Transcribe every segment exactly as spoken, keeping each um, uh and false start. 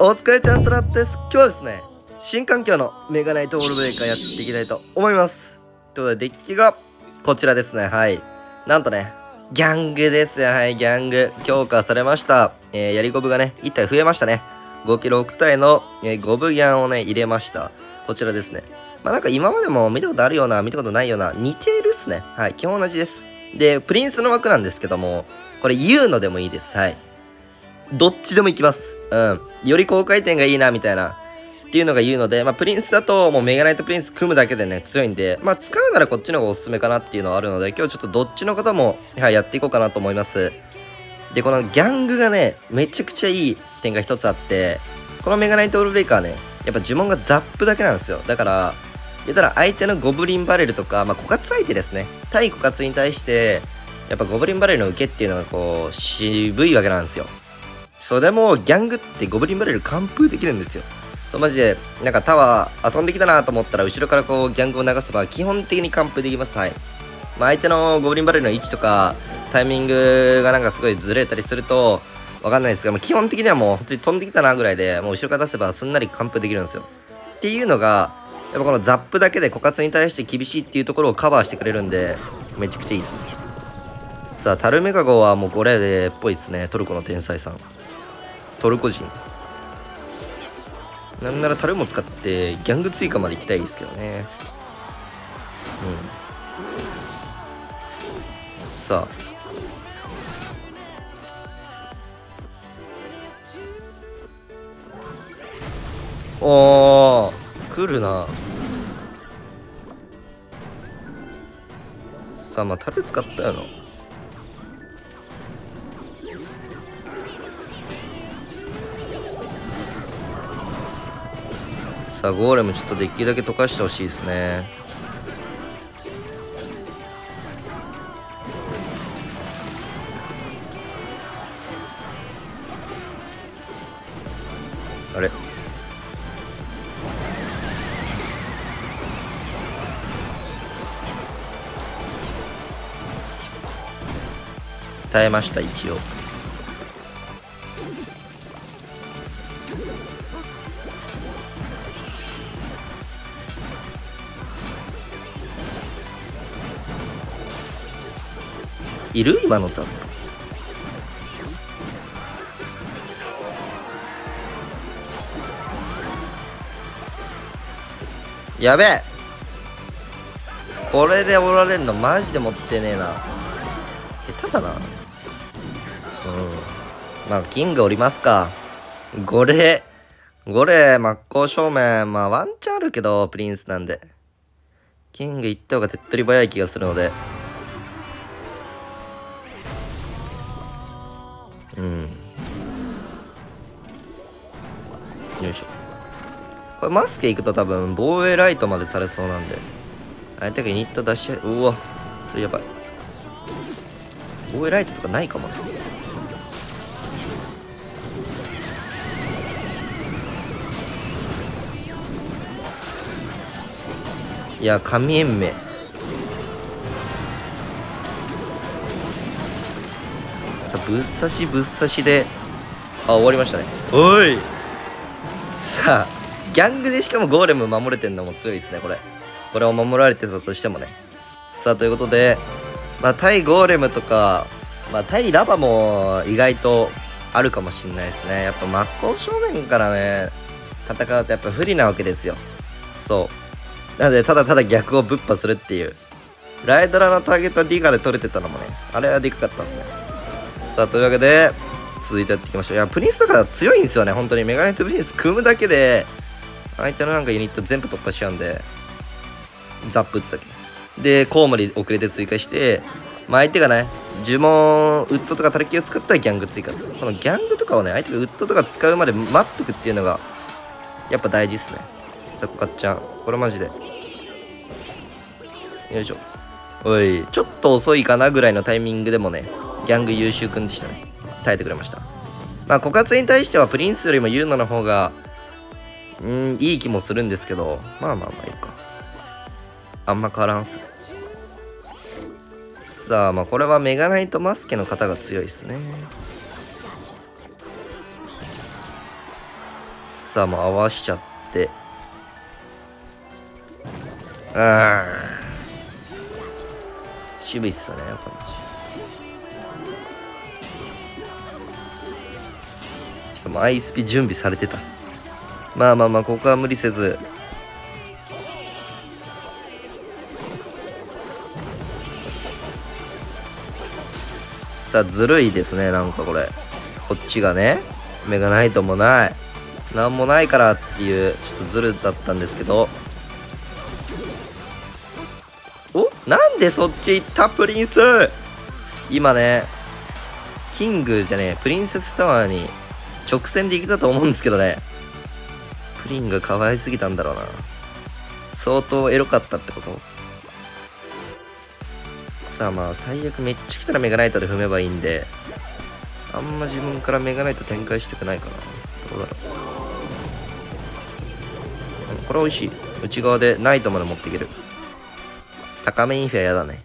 お疲れちゃんストラットです。今日はですね、新環境のメガナイトウォールブレイカーやっていきたいと思います。ということで、デッキがこちらですね。はい。なんとね、ギャングですよ。はい、ギャング。強化されました。えー、やりゴブがね、いち体増えましたね。ごキロろくたいの、えー、ゴブギャンをね、入れました。こちらですね。まあなんか今までも見たことあるような、見たことないような、似てるっすね。はい、基本同じです。で、プリンスの枠なんですけども、これ言うのでもいいです。はい。どっちでもいきます。うん。より高回転がいいな、みたいな。っていうのが言うので、まあ、プリンスだと、もうメガナイトプリンス組むだけでね、強いんで、まあ、使うならこっちの方がおすすめかなっていうのはあるので、今日ちょっとどっちの方も、はい、やっていこうかなと思います。で、このギャングがね、めちゃくちゃいい点が一つあって、このメガナイトオールブレイカーね、やっぱ呪文がザップだけなんですよ。だから、言ったら相手のゴブリンバレルとか、まあ、枯渇相手ですね。対枯渇に対して、やっぱゴブリンバレルの受けっていうのがこう、渋いわけなんですよ。それもギャングってゴブリンバレル完封できるんですよ。そうマジでなんかタワー飛んできたなと思ったら後ろからこうギャングを流せば基本的に完封できます。はい、まあ、相手のゴブリンバレルの位置とかタイミングがなんかすごいずれたりするとわかんないですが、まあ、基本的にはもう本当に飛んできたなぐらいでもう後ろから出せばすんなり完封できるんですよ。っていうのがやっぱこのザップだけで枯渇に対して厳しいっていうところをカバーしてくれるんでめちゃくちゃいいですね。さあタルメガゴはもうこれでっぽいですね。トルコの天才さん、トルコ人なんならタルも使ってギャング追加まで行きたいですけどね。うん、さあおー来るな。さあまあタル使ったよな。さあゴーレムちょっとできるだけ溶かしてほしいですね。あれ耐えました一応。いる今のザップ。やべえこれでおられんのマジで持ってねえな。下手だな。うんまあキングおりますか。ゴレゴレ真っ向正面まあワンチャンあるけどプリンスなんでキング行った方が手っ取り早い気がするので。うんよいしょ。これマスケいくと多分防衛ライトまでされそうなんで相手がユニット出し合う。うわそれやばい。防衛ライトとかないかも。いや神延命ぶっ刺しぶっ刺しであ終わりましたね。おいさあギャングでしかもゴーレム守れてるのも強いですね。これこれを守られてたとしてもね。さあということで、まあ、対ゴーレムとか、まあ、対ラバも意外とあるかもしれないですね。やっぱ真っ向正面からね戦うとやっぱ不利なわけですよ。そうなのでただただ逆をぶっ破するっていうライドラのターゲットはディガーで取れてたのもねあれはでかかったですね。さあというわけで続いてやっていきましょう。いやプリンスだから強いんですよね本当に。メガネとプリンス組むだけで相手のなんかユニット全部突破しちゃうんでザップ打つだけでコウモリ遅れて追加して、まあ、相手がね呪文ウッドとかタルキを使ったらギャング追加。このギャングとかをね相手がウッドとか使うまで待っとくっていうのがやっぱ大事っすね。さあこかっちゃんこれマジでよいしょ。おいちょっと遅いかなぐらいのタイミングでもねギャング優秀くんでしたね。耐えてくれました。まあ枯渇に対してはプリンスよりもユーノの方がうんいい気もするんですけどまあまあまあいいかあんま変わらんす。さあまあこれはメガナイトマスケの方が強いですね。さも合わしちゃって、うーん、渋いっすね、このしかもアイスピ準備されてた。まあまあまあ、ここは無理せず。さあ、ずるいですね、なんかこれこっちがね、目がないともないなんもないからっていう、ちょっとずるだったんですけど、お、なんでそっち行った、プリンス。今ね、キングじゃねえ、プリンセスタワーに直線で行けたと思うんですけどね、プリンが可愛すぎたんだろうな。相当エロかったってこと。さあまあ、最悪めっちゃ来たらメガナイトで踏めばいいんで、あんま自分からメガナイト展開したくないかな。どうだろう、これ美味しい。内側でナイトまで持っていける。高めインフェアやだね。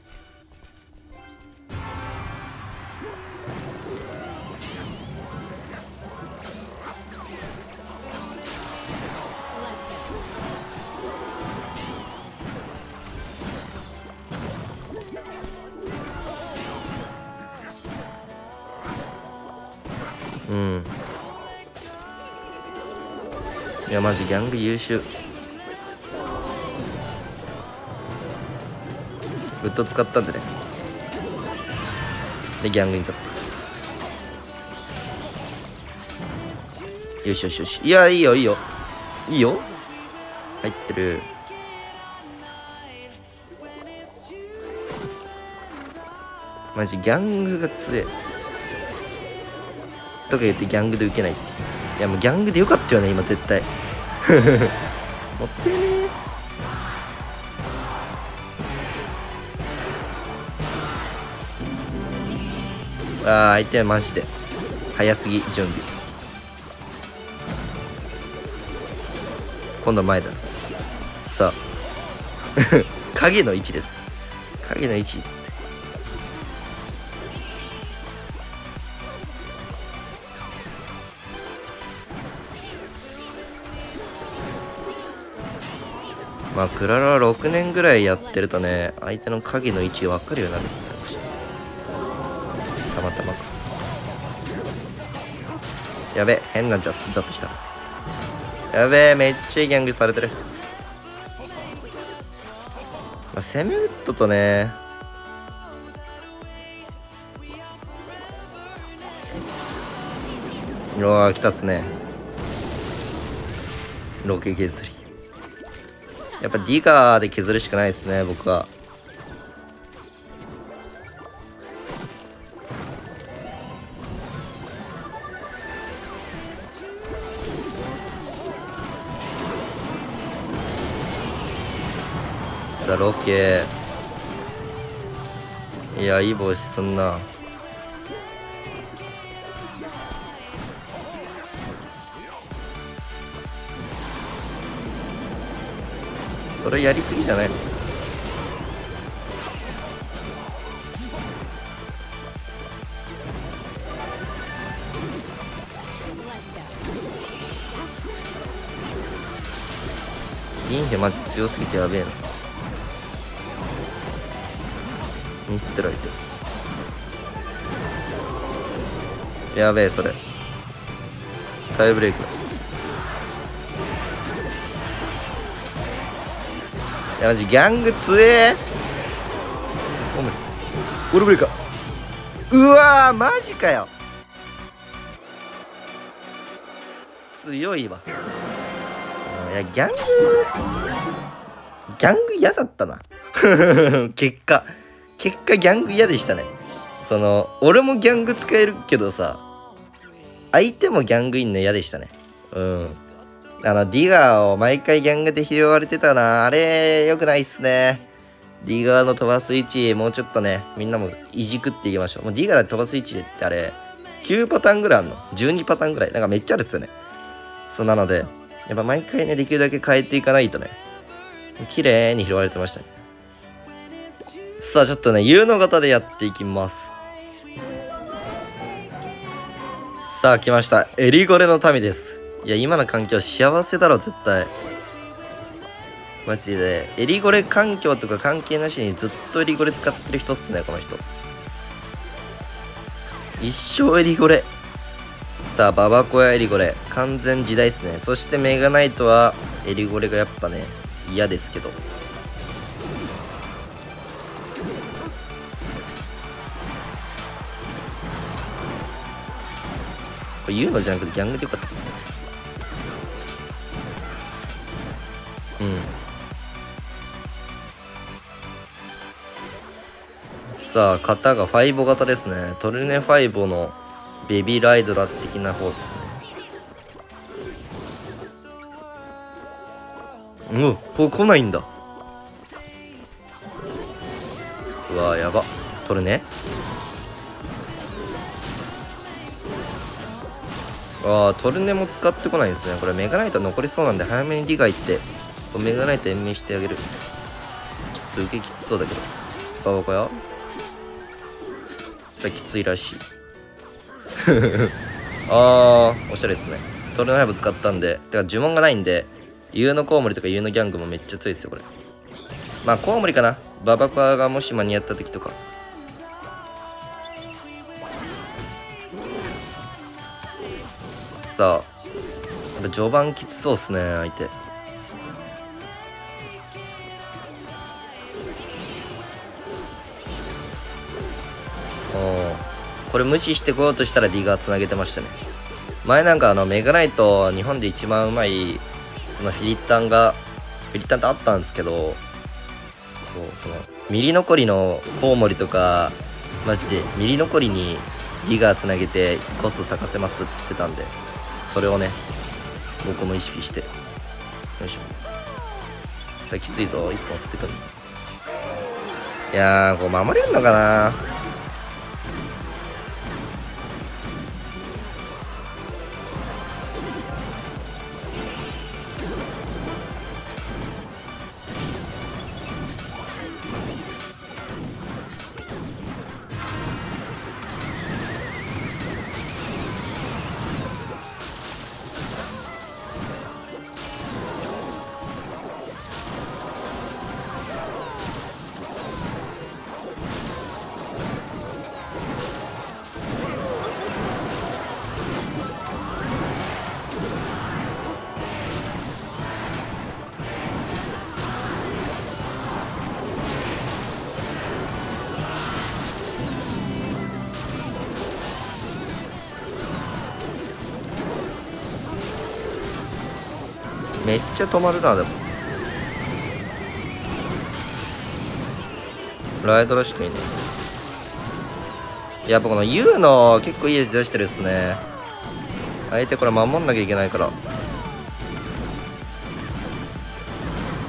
うん、いやマジギャング優秀。ウッド使ったんでね、でギャングインザップ。よしよしよし、いや、いいよいいよいいよ、入ってる。マジギャングが強えとか言って、ギャングで受けないって。いやもうギャングでよかったよね今、絶対持ってねー。ああ、相手はマジで早すぎ。準備今度前だ。さあ影の位置です、影の位置。まあ、クララはろくねんぐらいやってるとね、相手の影の位置分かるようになるんですよ、たまたまか。やべえ、変なジャップ、ジャップした。やべえ、めっちゃギャングされてる。まあ、攻めウッドとね、うわー来たっすね、ロケ削り。やっぱディガーで削るしかないですね、僕は。さあロケ、いやいい帽子すんな。それやりすぎじゃないの。インフェマジ強すぎてやべえな。ミスってられてる。やべえ、それタイブレイクだ。いやマジギャング強え。おめでゴルブレイか。うわーマジかよ、強いわ。いやギャングギャング嫌だったな結果結果ギャング嫌でしたね。その俺もギャング使えるけどさ、相手もギャングいんの嫌でしたね。うん、あのディガーを毎回ギャングで拾われてたな。あれ良くないっすね。ディガーの飛ばす位置、もうちょっとね、みんなもいじくっていきましょう。もうディガーで飛ばす位置ってあれ、きゅうパターンぐらいあるの ?じゅうに パターンぐらい。なんかめっちゃあるっすよね。そうなので、やっぱ毎回ね、できるだけ変えていかないとね、綺麗に拾われてましたね。さあ、ちょっとね、U の型でやっていきます。さあ、来ました。エリゴレの民です。いや今の環境幸せだろ絶対マジで。エリゴレ環境とか関係なしにずっとエリゴレ使ってる人っすねこの人。一生エリゴレ。さあババコやエリゴレ完全時代っすね。そしてメガナイトはエリゴレがやっぱね嫌ですけど、ユーノじゃなくてギャングでよかった。うんさあ型がファイボ型ですね。トルネファイボのベビーライドラ的な方ですね。うわこれ来ないんだ。うわやばトルネ。ああトルネも使ってこないんですね。これメガナイト残りそうなんで早めにリガ行ってメガナイト延命してあげる。ちょっと受けきつそうだけどババコやさあきついらしいあーおしゃれですね。トルネハイブ使ったんで、てか呪文がないんでユーノコウモリとかユーノギャングもめっちゃ強いですよこれ。まあコウモリかなババコがもし間に合った時とか。さあ序盤きつそうっすね相手。おこれ無視してこようとしたらリガーつなげてましたね。前なんかあのメガナイト日本で一番うまいそのフィリッタンがフィリッタンってあったんですけど、そうそのミリ残りのコウモリとかマジでミリ残りにリガーつなげてコスト咲かせますっつってたんで、それをね僕も意識してよいしょ。さあきついぞいっぽんすくとる。いやーこう守れんのかな。めっちゃ止まるな。でもライドらしくいいね。やっぱこの ユー の結構いい味出してるっすね。相手これ守んなきゃいけないから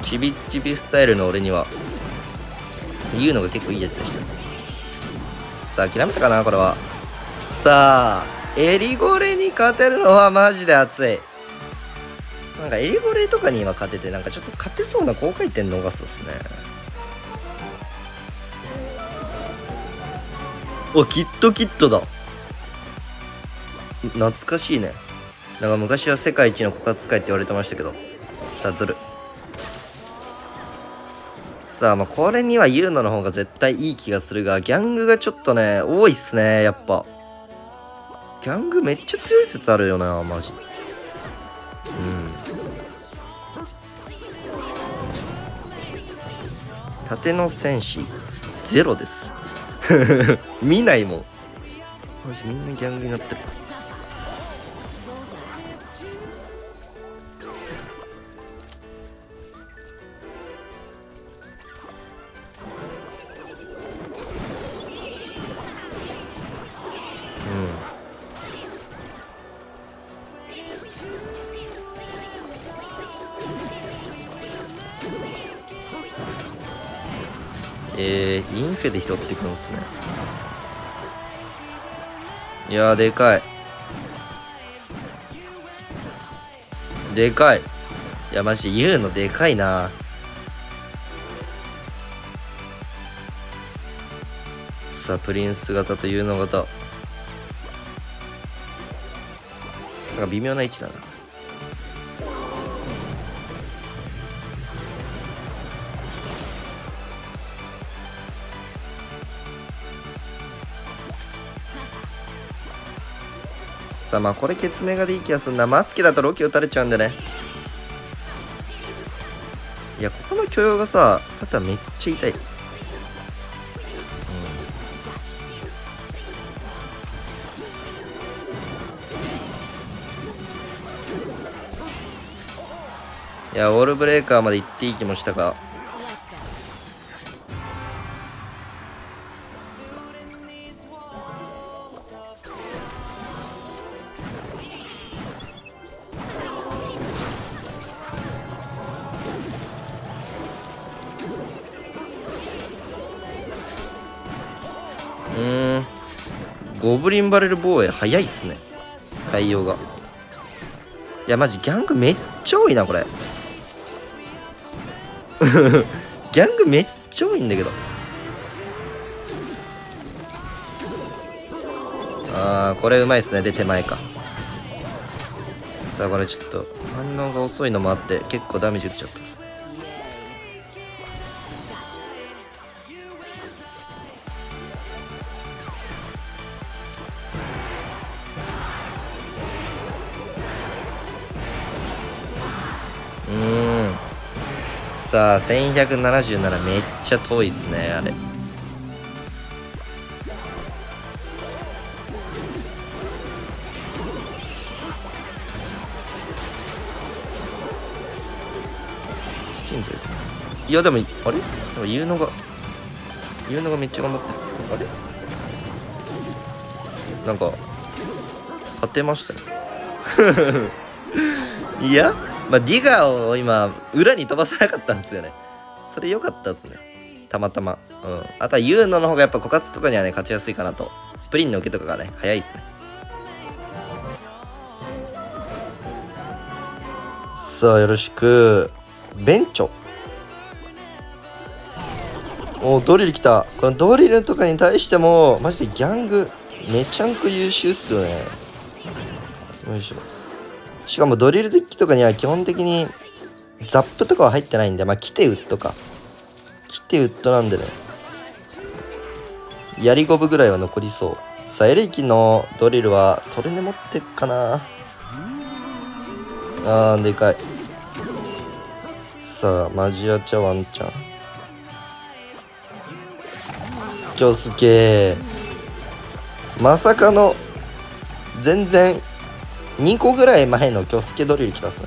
チビチビスタイルの俺には ユー のが結構いい味出してる。さあ諦めたかなこれは。さあエリゴレに勝てるのはマジで熱い。なんかエリゴレとかに今勝ててなんかちょっと勝てそうな高回転逃すっすね。おキットキットだ懐かしいね。なんか昔は世界一の枯渇界って言われてましたけど下ずる。さあまあこれにはユーノの方が絶対いい気がするがギャングがちょっとね多いっすね。やっぱギャングめっちゃ強い説あるよなマジ。盾の戦士ゼロです見ないもんマジ。みんなギャングになってる。えー、インフェで拾ってくるんですね。いやーでかいでかい。いやマジユーのでかいな。さあプリンス型とユーの型なんか微妙な位置だな。さあまあこれケツメガでいい気がするな。マスケだとロキ打たれちゃうんだね。いやここの許容がさ、サタめっちゃ痛い。いやウォールブレーカーまで行っていい気もしたか。うーんゴブリンバレル防衛早いっすね、対応が。いやマジギャングめっちゃ多いなこれ。ギャングめっちゃ多いんだけど。ああこれうまいっすね。で手前か。さあこれちょっと反応が遅いのもあって結構ダメージ打っちゃったっす。さあせんひゃくななじゅうななめっちゃ遠いっすねあれ。いやでもあれでも言うのが言うのがめっちゃ頑張ってる。あれなんか勝てましたよ。いやまあ、ディガーを今裏に飛ばさなかったんですよね。それ良かったですねたまたま。うんあとはユーノの方がやっぱ枯渇とかにはね勝ちやすいかなと。プリンの受けとかがね早いですね。さあよろしくベンチョ。おおドリルきた。このドリルとかに対してもマジでギャングめちゃんこ優秀っすよね。よいしょ。しかもドリルデッキとかには基本的にザップとかは入ってないんで、まあキテウッドか。キテウッドなんでね。やりゴブぐらいは残りそう。さあ、エレキのドリルはトルネ持ってっかな。あー、でかい。さあ、マジアチャワンちゃん。ジョスケー。まさかの、全然、にこぐらい前の巨助ドリルきたっすね。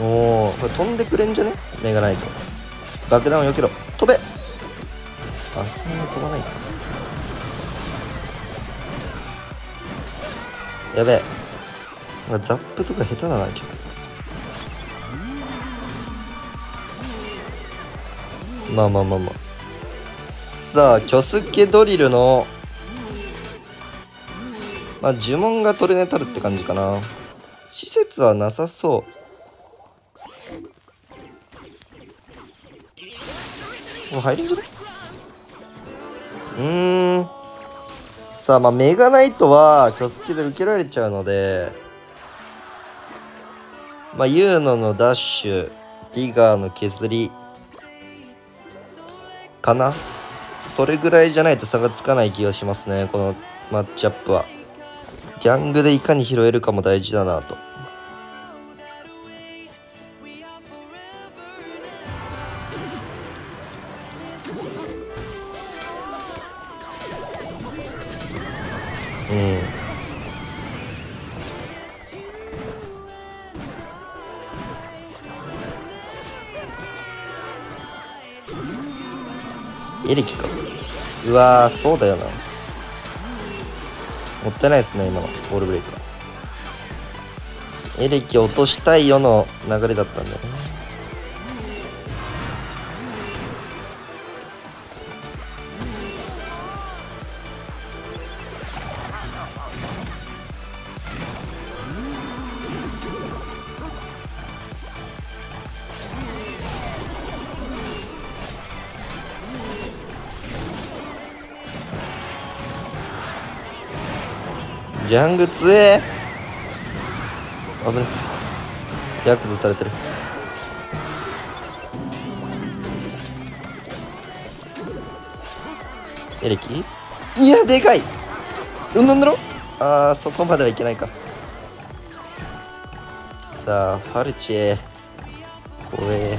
おおこれ飛んでくれんじゃね。目がないと爆弾を避けろ。飛べ。あそんな飛ばない。やべえザップとか下手だな今日。まあまあまあまあさあキョスケドリルのまあ呪文がトルネタルって感じかな。施設はなさそう。もう入るんじゃない。うーんさあまあメガナイトはキョスケで受けられちゃうのでまあユーノのダッシュディガーの削りかな。それぐらいじゃないと差がつかない気がしますねこのマッチアップは。ギャングでいかに拾えるかも大事だなと。うんエレキか。うわーそうだよな。もったいないですね今のボールブレイクは。エレキ落としたいよの流れだったんだよね。ギャング強え。危ね。ヤクザされてる。エレキ、いやでかい。うん、なんだろう、あー、そこまではいけないか。さあファルチェ、怖え。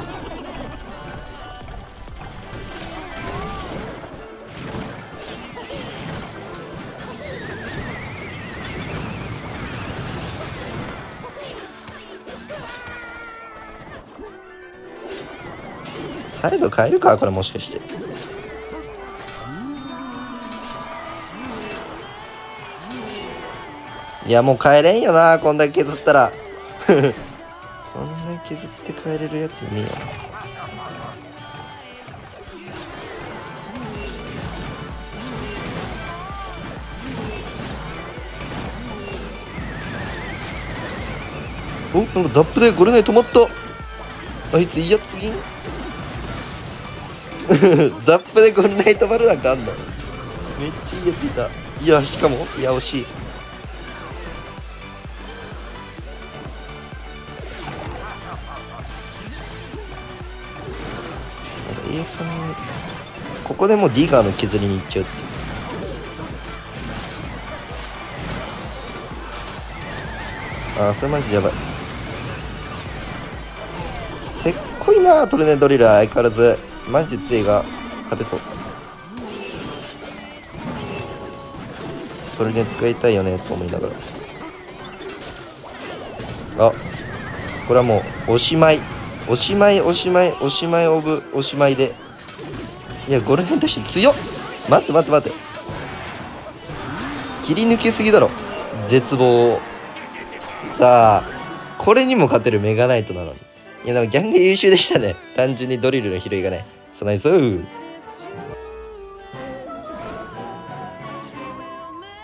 サイド変えるか、これもしかして。いやもう変えれんよな、こんだけ削ったら。こんな削って帰れるやついねえよ。お、なんかザップでゴレナイ止まった。あいついいやつぎん。ザップでゴレナイ止まるなんかあんの、めっちゃいいやついた。いや、しかも、いや惜しい。ここでもうディガーの削りに行っちゃうっていう。ああ、それマジでやばい。せっこいなトルネードリルは。相変わらずマジで強いが勝てそう。トルネ使いたいよねと思いながら、あ、これはもうおしまいおしまいおしまいおしまいオブおしまいで。いやゴレナイして強っ。待って待って待って、切り抜けすぎだろ、絶望。さあこれにも勝てるメガナイトなのに。いやでもギャンが優秀でしたね、単純にドリルの拾いがね。そないそう。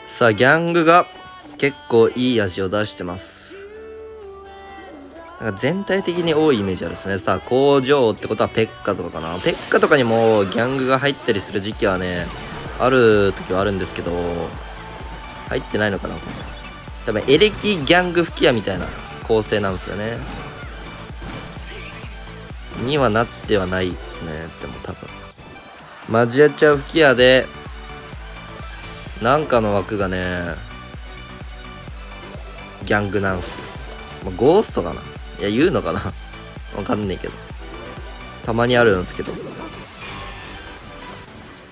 さあギャングが結構いい味を出してます。なんか全体的に多いイメージあるですね。さあ工場ってことはペッカとかかな。ペッカとかにもギャングが入ったりする時期はね、ある時はあるんですけど、入ってないのかな。多分エレキギャング吹き矢みたいな構成なんですよね。にはなってはないですね。でも多分マジアチャ吹き矢でなんかの枠がねギャングなんですよ。ゴーストかな、いや、言うのかなわかんねえけど。たまにあるんですけど。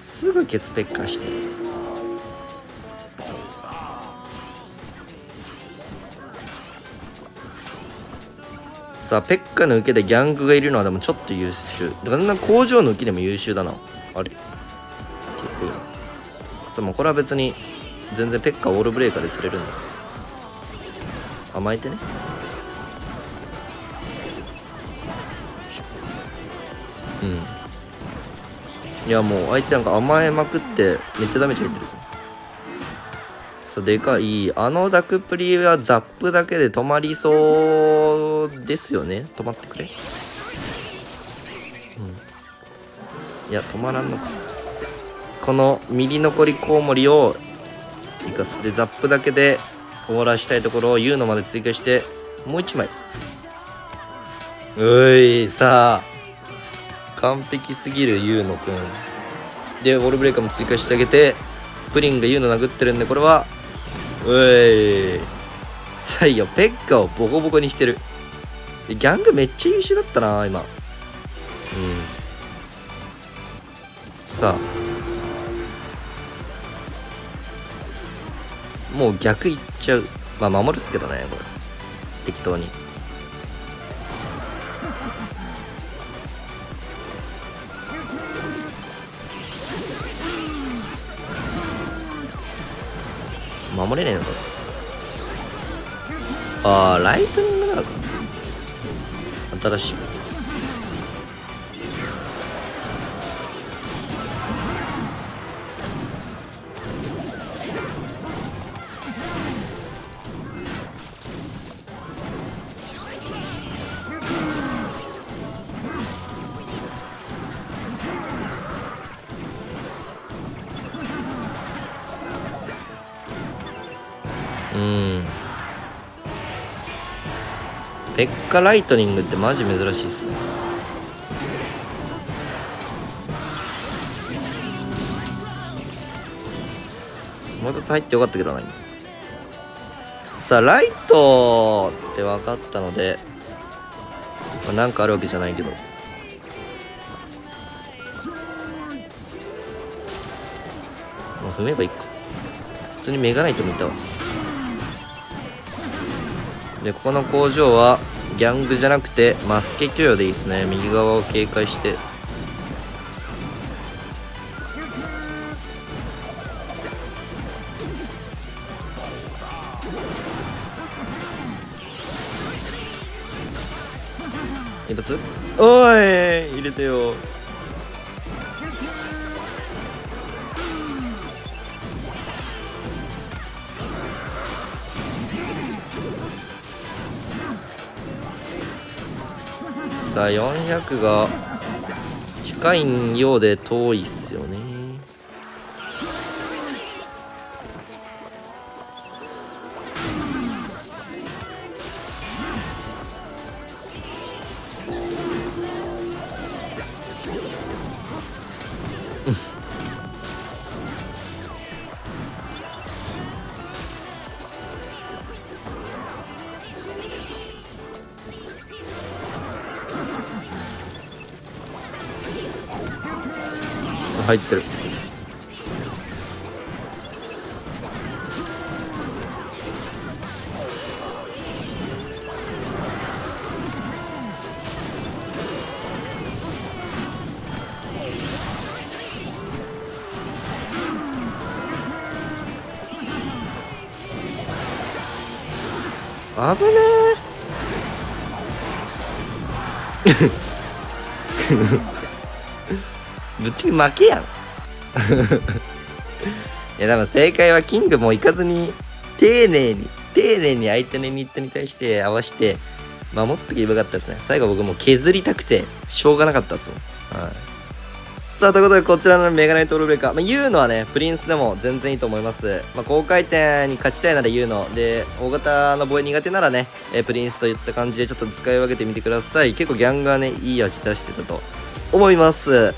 すぐケツペッカーしてる。さあ、ペッカの受けでギャングがいるのはでもちょっと優秀。だから工場の受けでも優秀だな。あれ結構いいな。さあ、もうこれは別に全然ペッカーオールブレーカーで釣れるんだ。甘えてね。うん、いやもう相手なんか甘えまくってめっちゃダメージ入ってるぞ。さあでかい。あのダクプリはザップだけで止まりそうですよね。止まってくれ、うん、いや止まらんのか。この右残りコウモリを生かすでザップだけで終わらしたいところをユーノまで追加してもういちまい。うい、さあ完璧すぎるユーノくんでウォールブレーカーも追加してあげて、プリンがユーノ殴ってるんでこれはうえい。さいよ、ペッカをボコボコにしてる。ギャングめっちゃ優秀だったな今。うん、さあもう逆いっちゃう。まあ守るっすけどねこれ適当に。守れねえのか。ああライトニングなのか、新しい。ペッカライトニングってマジ珍しいっすね。もう一つ入ってよかったけどな。さあライトって分かったので、まあ、なんかあるわけじゃないけど、まあ、踏めばいいか。普通にメガナイトもいたわ。でここの工場はギャングじゃなくてマスケ許容でいいですね。右側を警戒して、一発おーい入れてよ。さあよんひゃくが近いようで遠いっすよね。入ってる。危ねえ。ぶっちぎり負けやん。いやでも正解はキングも行かずに丁寧に丁寧に相手のミットに対して合わせて守ってけばよかったですね。最後僕もう削りたくてしょうがなかったっすよ、はい、さあということでこちらのメガナイトルーブレカ、まあ、言うのはねプリンスでも全然いいと思います、まあ、高回転に勝ちたいなら言うので、大型の防衛苦手ならねえプリンスといった感じでちょっと使い分けてみてください。結構ギャングはねいい味出してたと思います。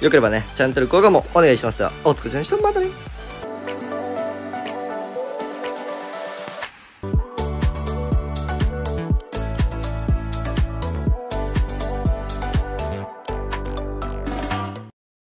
よければね、チャンネル登録もお願いします。では、お疲れ様でした。またね。